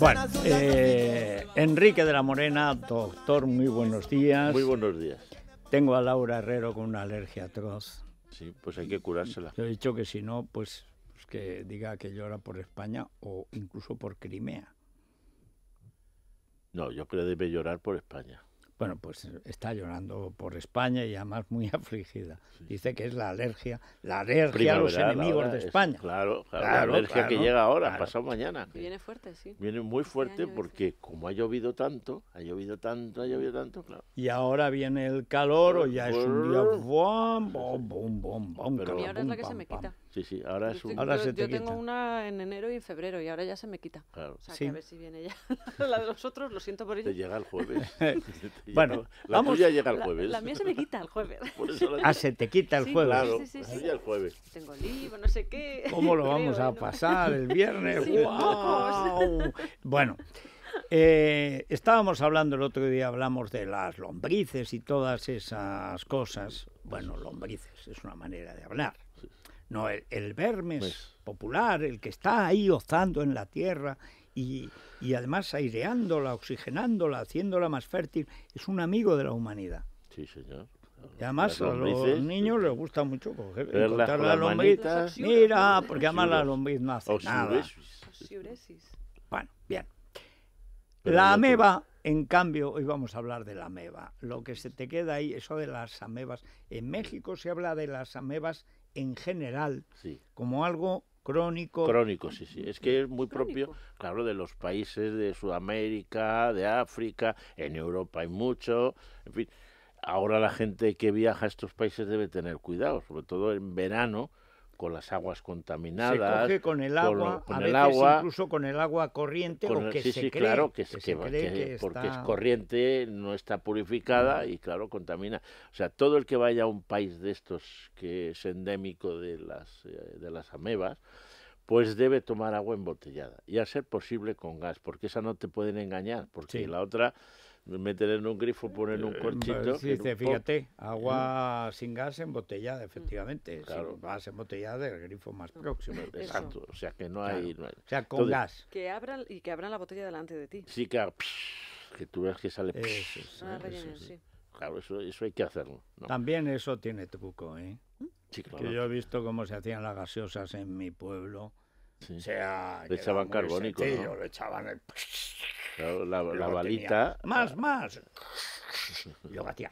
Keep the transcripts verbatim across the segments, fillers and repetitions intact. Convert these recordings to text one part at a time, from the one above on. Bueno, eh, Enrique de la Morena, doctor, muy buenos días. Muy buenos días. Tengo a Laura Herrero con una alergia atroz. Sí, pues hay que curársela. Yo he dicho que si no, pues, pues que diga que llora por España o incluso por Crimea. No, yo creo que debe llorar por España. Bueno, pues está llorando por España y además muy afligida. Sí. Dice que es la alergia, la alergia Primavera, a los enemigos de España. Es, claro, claro, claro, la alergia claro, que llega ahora, claro. pasado mañana. Que viene fuerte, sí. Viene muy fuerte este porque ese. como ha llovido tanto, ha llovido tanto, ha llovido tanto, claro. Y ahora viene el calor o ya es un día bom, bom, bom, bom, bom. Pero, y ahora es la que pam, se me quita. Sí, sí, ahora es un... Yo, ahora se te yo quita. Tengo una en enero y en febrero y ahora ya se me quita. Claro. O sea, sí. que a ver si viene ya la de los otros, lo siento por ello. Te llega el jueves. Bueno, la vamos, tuya llega el jueves. La, la mía se me quita el jueves. Ah, se te quita el jueves. Sí, claro, sí, sí, sí, sí. el jueves. Tengo libro, no sé qué. ¿Cómo lo vamos Creo, a pasar ¿no? el viernes? Sí, ¡wow! Bueno, eh, estábamos hablando el otro día, hablamos de las lombrices y todas esas cosas. Bueno, lombrices es una manera de hablar. No, el, el vermes pues, popular, el que está ahí ozando en la tierra y, y además aireándola, oxigenándola, haciéndola más fértil, es un amigo de la humanidad. Sí, señor. Y además a los niños les gusta mucho coger, encontrar la lombriz. Mira, porque además la lombriz no hace nada. Bueno, bien. La ameba, en cambio, hoy vamos a hablar de la ameba. Lo que se te queda ahí, eso de las amebas. En México se habla de las amebas en general, sí. como algo crónico. Crónico, sí, sí. Es que es muy crónico. propio, claro, de los países de Sudamérica, de África, en Europa hay mucho, en fin. Ahora la gente que viaja a estos países debe tener cuidado, sobre todo en verano, con las aguas contaminadas. Se coge con el agua, con, con a veces el agua, incluso con el agua corriente con el, o que sí, se sí, cree, claro, que, que, se que, cree que, que porque está... es corriente, no está purificada no. y claro, contamina. O sea, todo el que vaya a un país de estos que es endémico de las, de las amebas, pues debe tomar agua embotellada y a ser posible con gas, porque esa no te pueden engañar, porque sí. la otra... meter en un grifo, poner un corchito... Sí, sí, fíjate, agua sin gas embotellada, efectivamente. Claro. Gas si embotellada del grifo más próximo. Exacto, eso. o sea que no hay... Claro. No hay. O sea, con Entonces, gas. Que abran, y que abran la botella delante de ti. Sí, que, que tú veas que sale... Eso, eso, ah, eso, relleno, sí. Sí. Claro, eso, eso hay que hacerlo. ¿no? También eso tiene truco, ¿eh? Sí, claro. Que yo he visto cómo se hacían las gaseosas en mi pueblo. Sí. O sea, le echaban carbónico, sencillo, ¿no? Le echaban el... La, la, la balita... Tenía. Más, más. Yo batía.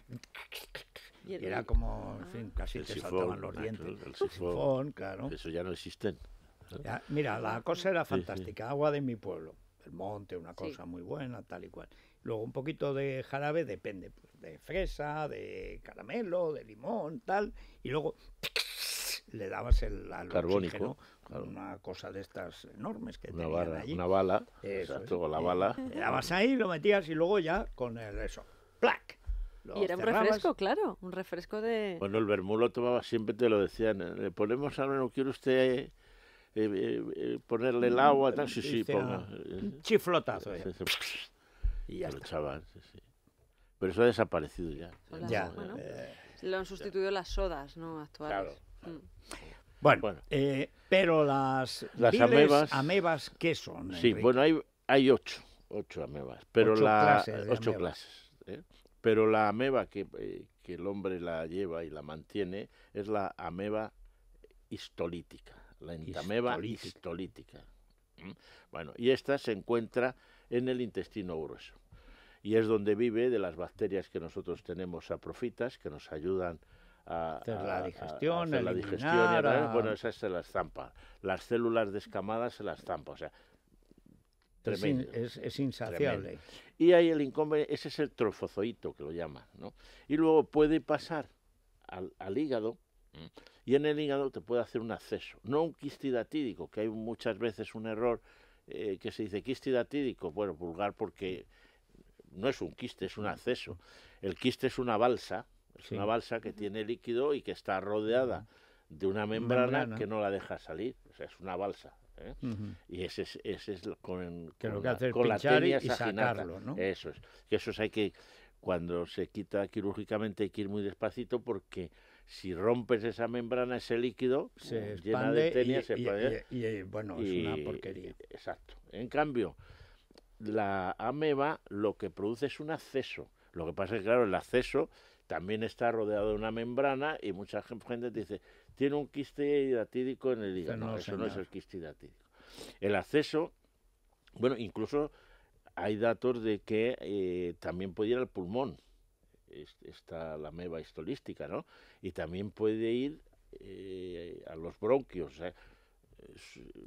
Y era como, en fin, casi el te sifón, saltaban los dientes. El, el sifón, claro. Eso ya no existen. Ya, mira, la cosa era fantástica. Sí, sí. Agua de mi pueblo. El monte, una cosa sí. muy buena, tal y cual. Luego un poquito de jarabe, depende. Pues, de fresa, de caramelo, de limón, tal. Y luego... le dabas el carbónico, claro. una cosa de estas enormes que una tenían barra, allí. Una bala, eso, exacto, con la bala. Le dabas ahí, lo metías y luego ya con el eso, ¡plac! Lo y era cerrabas. un refresco, claro, un refresco de... Bueno, el vermú lo tomaba, siempre te lo decían, le ponemos ahora, no quiere usted... Eh, eh, eh, ponerle el agua, tal, sí, sí, ponga. Un chiflotazo. Ya. Y ya lo está. Echaban, sí, sí. Pero eso ha desaparecido ya. Hola, ya. Bueno, eh, lo han sustituido ya. las sodas, ¿no? Actuales. Claro. Bueno, bueno. Eh, pero las, las amebas, amebas, ¿qué son? Sí, Enrique? bueno, hay, hay ocho, ocho amebas, pero ocho la, clases, ocho amebas. clases ¿eh? Pero la ameba que, eh, que el hombre la lleva y la mantiene es la ameba histolítica, la entameba histolítica. histolítica. ¿Mm? Bueno, y esta se encuentra en el intestino grueso y es donde vive de las bacterias que nosotros tenemos aprofitas, que nos ayudan A, hacer la digestión, a, a hacer eliminar, la digestión y a través, a... bueno, esas se las zampa. Las células descamadas se las zampa, o sea, tremendo. Es, es, es insaciable. Tremendo. Y hay el inconveniente, ese es el trofozoito que lo llaman, ¿no? Y luego puede pasar al, al hígado y en el hígado te puede hacer un acceso, no un quiste hidatídico, que hay muchas veces un error eh, que se dice quiste hidatídico, bueno, vulgar porque no es un quiste, es un acceso. El quiste es una balsa. Es sí. una balsa que tiene líquido y que está rodeada de una membrana, membrana. que no la deja salir. O sea, es una balsa. ¿eh? Uh -huh. Y ese es, ese es con, que con, lo que hace con la tenia y sacarlo, ¿no? Eso es. Que eso es, hay que, cuando se quita quirúrgicamente hay que ir muy despacito porque si rompes esa membrana, ese líquido se llena de tenia, y, se expande. Y, y, y bueno, y, es una porquería. Exacto. En cambio, la ameba lo que produce es un acceso. Lo que pasa es que, claro, el acceso también está rodeado de una membrana y mucha gente te dice, tiene un quiste hidatídico en el hígado. No, no, eso señor. No es el quiste hidatídico. El acceso, bueno, incluso hay datos de que eh, también puede ir al pulmón, está la ameba histolística, ¿no? Y también puede ir eh, a los bronquios, ¿eh?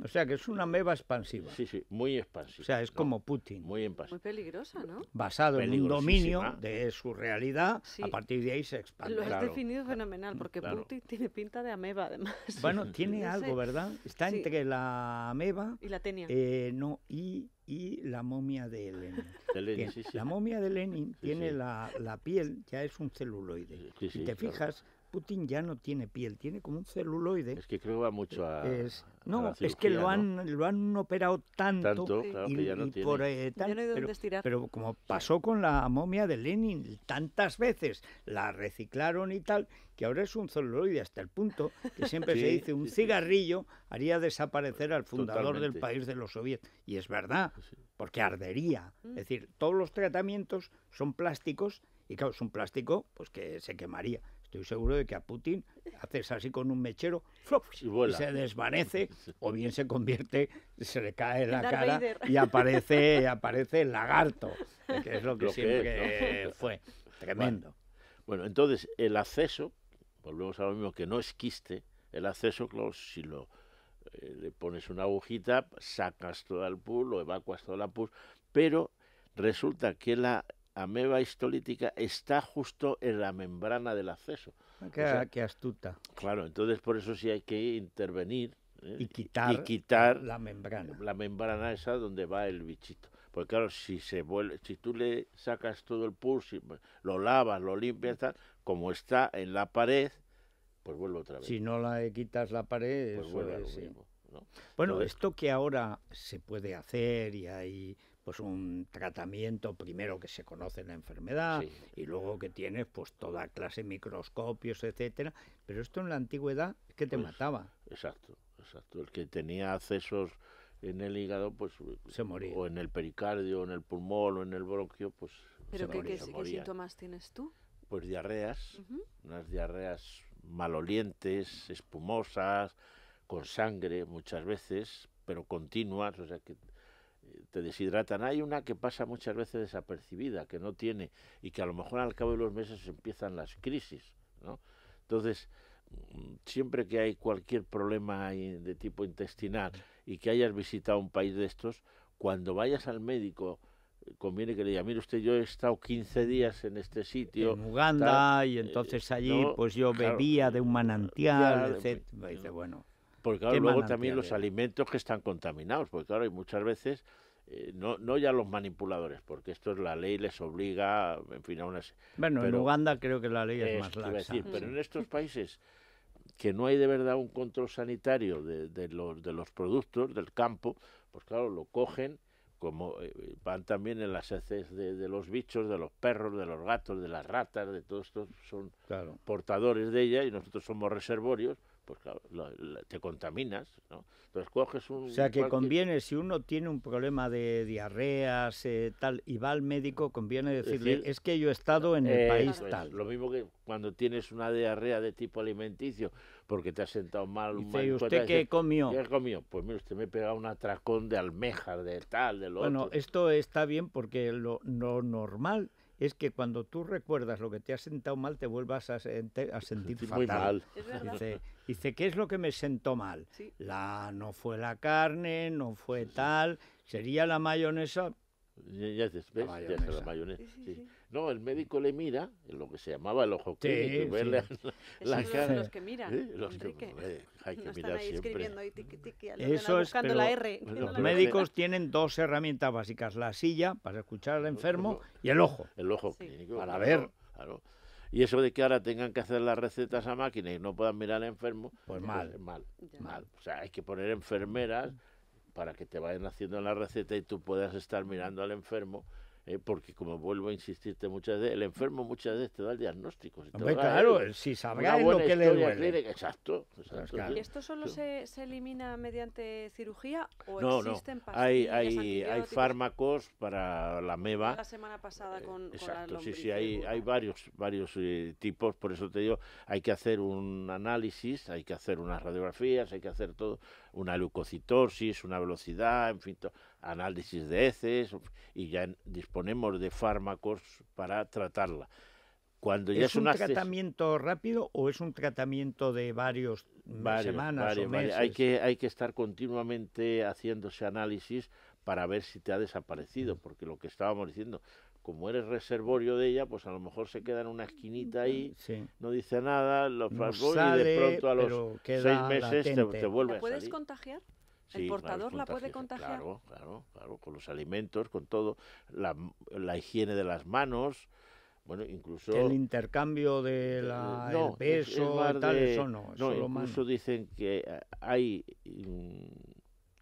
O sea, que es una ameba expansiva. Sí, sí, muy expansiva. O sea, es, ¿no?, como Putin. Muy expansiva. Muy peligrosa, ¿no? Basado en un dominio de su realidad, sí. A partir de ahí se expande. Lo has claro. definido fenomenal, porque claro. Putin tiene pinta de ameba, además. Bueno, tiene no algo, sé. ¿Verdad? Está sí. entre la ameba... Y la tenia. Eh, no, y, y la momia de Lenin. De Lenin sí, sí. La momia de Lenin sí, tiene sí. La, la piel, ya es un celuloide. Sí, sí, si te claro. fijas... Putin ya no tiene piel, tiene como un celuloide. Es que creo que va mucho a... Es, no, a la cirugía, es que lo han, ¿no? lo han operado tanto... Tanto, sí. claro, y, que ya no y tiene. Por, eh, tan, ya no hay dónde estirar. Pero como pasó con la momia de Lenin tantas veces, la reciclaron y tal, que ahora es un celuloide hasta el punto que siempre sí, se dice un sí, cigarrillo haría desaparecer al fundador totalmente. Del país de los soviets. Y es verdad, porque ardería. Es decir, todos los tratamientos son plásticos, y claro, es un plástico pues que se quemaría. Estoy seguro de que a Putin haces así con un mechero flop, y, y se desvanece o bien se convierte, se le cae en la Darth cara Vader. Y aparece, aparece el lagarto, que es lo que lo siempre que es, ¿no? fue. Tremendo. Bueno, bueno, entonces el acceso, volvemos a lo mismo, que no es quiste, el acceso, claro, si lo, eh, le pones una agujita, sacas toda el pus, lo evacuas toda la pus, pero resulta que la... ameba histolítica está justo en la membrana del acceso. Qué, o sea, qué astuta. Claro, entonces por eso sí hay que intervenir. ¿eh? Y, quitar y quitar la membrana. La membrana esa donde va el bichito. Porque claro, si se vuelve, si tú le sacas todo el pus, lo lavas, lo limpias, tal, como está en la pared, pues vuelve otra vez. Si no le quitas la pared, pues vuelve a lo sí. mismo, ¿no? Bueno, entonces, esto que ahora se puede hacer y hay... pues un tratamiento primero que se conoce la enfermedad sí. y luego que tienes pues toda clase de microscopios, etcétera, pero esto en la antigüedad es que te pues, mataba. Exacto, exacto. El que tenía accesos en el hígado, pues se moría. O en el pericardio, o en el pulmón, o en el bronquio, pues pero se que, moría. ¿Qué, se moría. ¿Qué síntomas tienes tú? Pues diarreas, uh-huh. unas diarreas malolientes, espumosas, con sangre muchas veces, pero continuas, o sea que te deshidratan. Hay una que pasa muchas veces desapercibida, que no tiene, y que a lo mejor al cabo de los meses empiezan las crisis, ¿no? Entonces, siempre que hay cualquier problema de tipo intestinal y que hayas visitado un país de estos, cuando vayas al médico conviene que le diga, mire usted, yo he estado quince días en este sitio. En Uganda, tal, y entonces allí no, pues yo claro, bebía de un manantial, etcétera. Me dice, bueno... Porque claro, luego también los alimentos que están contaminados, porque claro, hay muchas veces, eh, no, no ya los manipuladores, porque esto es la ley, les obliga, en fin, a unas... Bueno, pero en Uganda creo que la ley es, es más laxa. Decir, sí. Pero en estos países que no hay de verdad un control sanitario de, de, los, de los productos del campo, pues claro, lo cogen, como eh, van también en las heces de, de los bichos, de los perros, de los gatos, de las ratas, de todos estos son claro. portadores de ella y nosotros somos reservorios, pues claro, la, la, te contaminas, ¿no? Entonces coges un... O sea, que cualquier... conviene, si uno tiene un problema de diarreas, eh, tal, y va al médico, conviene decirle, es, decir, es que yo he estado en el eh, país pues, tal. Lo mismo que cuando tienes una diarrea de tipo alimenticio, porque te has sentado mal... Dice, mal, ¿y usted cuenta, qué dice, comió? ¿Qué comió? Pues mira, usted me he pegado un atracón de almejas, de tal, de lo bueno, otro. Bueno, esto está bien porque lo, lo normal... es que cuando tú recuerdas lo que te has sentado mal, te vuelvas a, sente, a sentir fatal. Muy mal. Dice, dice, ¿qué es lo que me sentó mal? Sí. La, no fue la carne, no fue sí, tal, sí. sería la mayonesa. Ya, ya ves, la mayonesa. Ya la mayonesa. Sí, sí, sí. Sí. No, el médico le mira, lo que se llamaba el ojo clínico, sí, sí. la, la es cara. Los que miran, ¿eh? Los que, eh, hay que no mirar están ahí siempre. Escribiendo ahí tiqui, tiqui, eso es, buscando pero, la R. Bueno, los médicos que... tienen dos herramientas básicas, la silla para escuchar al enfermo y el ojo. El ojo sí. clínico. Para ver. Claro. Y eso de que ahora tengan que hacer las recetas a máquina y no puedan mirar al enfermo, pues mal, pues, mal, ya. mal. O sea, hay que poner enfermeras para que te vayan haciendo la receta y tú puedas estar mirando al enfermo eh, porque como vuelvo a insistirte muchas veces, el enfermo muchas veces te da el diagnóstico. Si Hombre, claro, el, si sabrá lo que le duele. Clínica, exacto. exacto claro. ¿Y esto solo sí. se, se elimina mediante cirugía o no, existen no. pastillas? Hay, hay, hay fármacos para la ameba. La semana pasada con, exacto, con la lombriz. Sí, sí, hay, hay varios, varios eh, tipos, por eso te digo, hay que hacer un análisis, hay que hacer unas radiografías, hay que hacer todo, una leucocitosis, una velocidad, en fin, todo. Análisis de heces, y ya disponemos de fármacos para tratarla. Cuando ya ¿Es, ¿Es un tratamiento rápido o es un tratamiento de varios, varios semanas varios, o meses? Varios. Hay que, hay que estar continuamente haciéndose análisis para ver si te ha desaparecido, porque lo que estábamos diciendo, como eres reservorio de ella, pues a lo mejor se queda en una esquinita ahí, sí. no dice nada, lo no sale, y de pronto a los seis meses te, te vuelve ¿La puedes a salir. contagiar? Sí, ¿El portador la puede contagiar? Claro, claro, claro, con los alimentos, con todo, la, la higiene de las manos, bueno, incluso... El intercambio de la, no, el peso, es, es tal, de, eso no. Eso no, incluso dicen que hay mm,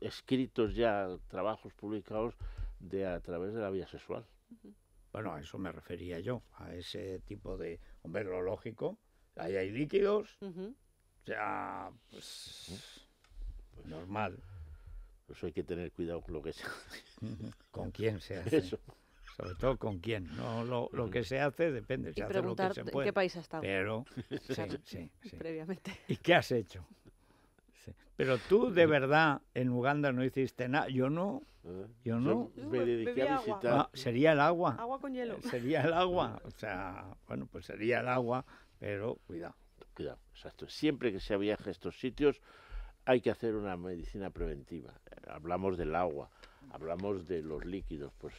escritos ya, trabajos publicados de a través de la vía sexual. Bueno, a eso me refería yo, a ese tipo de... Hombre, lo lógico, ahí hay líquidos, uh-huh. ya, pues... pues normal. Pues hay que tener cuidado con lo que se hace. ¿Con quién se hace? Eso. Sobre todo con quién. No, lo, lo que se hace depende. Se y hace preguntar lo que se puede, en qué país has estado. Pero, sí, sí, sí. Previamente. ¿Y qué has hecho? Sí. Pero tú, de verdad, en Uganda no hiciste nada. Yo no. Yo no. Yo me dediqué a visitar. No, sería el agua. Agua con hielo. Sería el agua. O sea, bueno, pues sería el agua, pero cuidado. Cuidado, exacto. Siempre que se viaje a estos sitios, hay que hacer una medicina preventiva. Hablamos del agua, hablamos de los líquidos, pues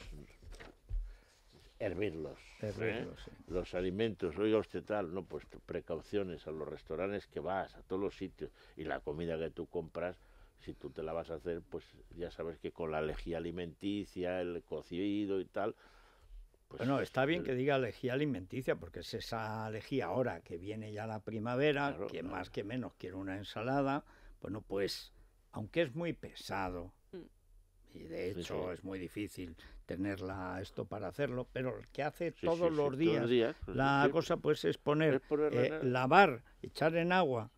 hervirlos. Hervirlos, ¿eh? sí. Los alimentos, oiga usted tal, no, pues precauciones a los restaurantes que vas, a todos los sitios. Y la comida que tú compras, si tú te la vas a hacer, pues ya sabes que con la lejía alimenticia, el cocido y tal... Pues, bueno, está bien que diga lejía alimenticia, porque es esa lejía ahora que viene ya la primavera, claro, que claro. más que menos quiere una ensalada... Bueno, pues, aunque es muy pesado, y de hecho sí, sí. es muy difícil tenerla esto para hacerlo, pero el que hace sí, todos, sí, los sí, días, todos los días, pues, la sí. cosa pues es poner, eh, lavar, echar en agua,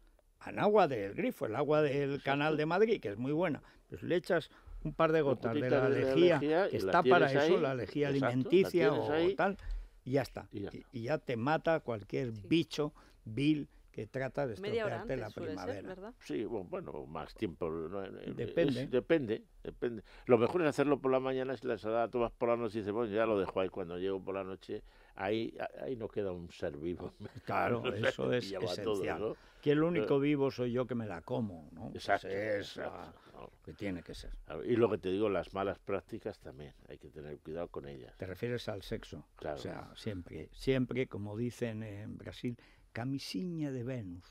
en agua del grifo, el agua del Exacto. canal de Madrid, que es muy buena, pues le echas un par de gotas de la lejía, que está para eso, ahí. la lejía Exacto, alimenticia la o ahí. tal, y ya está, y ya, y, y ya te mata cualquier sí. bicho vil, que trata de estropearte la primavera. Ser, sí, bueno, más tiempo. No, depende. Es, depende, depende. Lo mejor es hacerlo por la mañana, si la ensalada tomas por la noche y dices, bueno, ya lo dejo ahí, cuando llego por la noche, ahí, ahí no queda un ser vivo. Claro, no, eso es esencial. Todo, ¿no? Que el único Pero, vivo soy yo que me la como, ¿no? Exacto. Pues es no. que tiene que ser. Y lo que te digo, las malas prácticas también, hay que tener cuidado con ellas. ¿Te refieres al sexo? Claro. O sea, siempre, siempre, como dicen en Brasil, camisinha de Venus.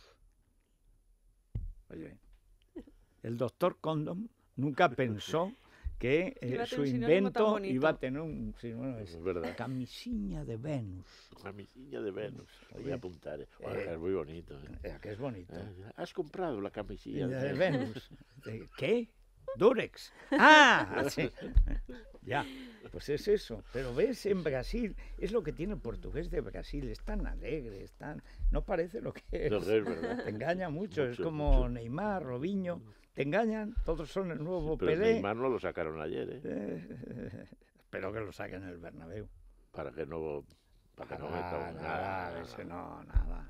Oye, el doctor Condom nunca pensó que eh, su invento iba a tener un sinónimo. Es verdad. Camisinha de Venus. Camisinha de Venus. Oye, voy a apuntar. Eh, eh, es muy bonito. Eh. Eh, que es bonito. Eh, ¿Has comprado la camisilla de, de Venus? Venus. ¿Qué? Durex. Ah, sí. Ya, pues es eso. Pero ves, en Brasil, es lo que tiene el portugués de Brasil, es tan alegre, es tan... no parece lo que es. No, es verdad. Te engaña mucho, mucho es como mucho. Neymar, Robinho, te engañan, todos son el nuevo sí, pero Pelé. Pero Neymar no lo sacaron ayer, ¿eh? eh espero que lo saquen en el Bernabéu. Para que no... para que nada, no meta nada, nada, ese no, nada, nada.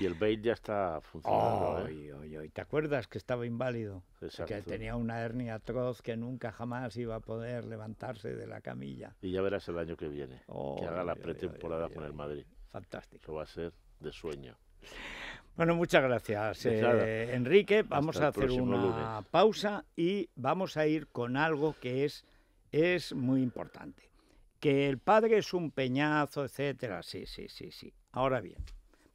Y el Bale ya está funcionando. Oh, ¿eh? oy, oy. ¿Te acuerdas que estaba inválido? Exacto. Que tenía una hernia atroz, que nunca jamás iba a poder levantarse de la camilla. Y ya verás el año que viene, oh, que haga la pretemporada oy, oy, oy, oy. con el Madrid. Fantástico. Eso va a ser de sueño. Bueno, muchas gracias, eh, Enrique. Vamos Hasta a hacer una lunes. pausa y vamos a ir con algo que es, es muy importante. Que el padre es un peñazo, etcétera. Sí, sí, sí, sí. Ahora bien,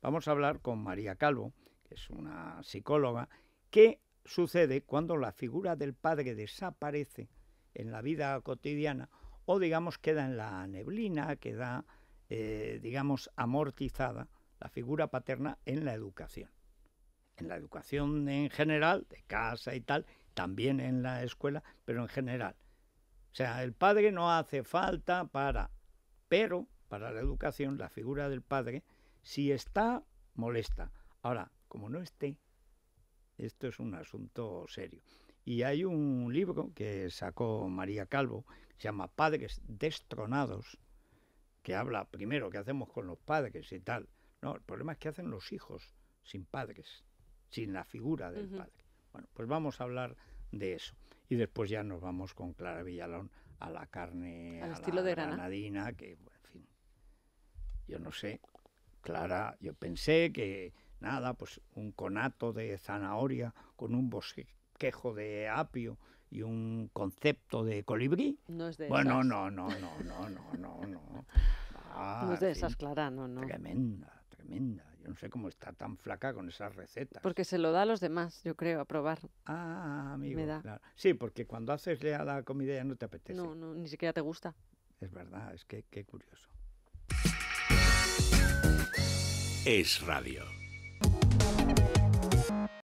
vamos a hablar con María Calvo, que es una psicóloga. ¿Qué sucede cuando la figura del padre desaparece en la vida cotidiana o, digamos, queda en la neblina, queda, eh, digamos, amortizada la figura paterna en la educación? En la educación en general, de casa y tal, también en la escuela, pero en general. O sea, el padre no hace falta para, pero para la educación la figura del padre, si está, molesta. Ahora, como no esté, esto es un asunto serio. Y hay un libro que sacó María Calvo, se llama Padres Destronados, que habla primero qué hacemos con los padres y tal. No, el problema es qué hacen los hijos sin padres, sin la figura del uh-huh. padre. Bueno, pues vamos a hablar de eso. Y después ya nos vamos con Clara Villalón a la carne, al a estilo la de grana. granadina, que, bueno, en fin, yo no sé, Clara, yo pensé que, nada, pues un conato de zanahoria con un bosquejo de apio y un concepto de colibrí. No es de bueno, esas. no, no, no, no, no, no, no. Ah, no es de sí. esas, Clara, no, no. Tremenda, tremenda. Yo no sé cómo está tan flaca con esas recetas. Porque se lo da a los demás, yo creo, a probar. Ah, amigo. Me da. Claro. Sí, porque cuando haces a la comida ya no te apetece. No, no, ni siquiera te gusta. Es verdad, es que qué curioso. Es radio.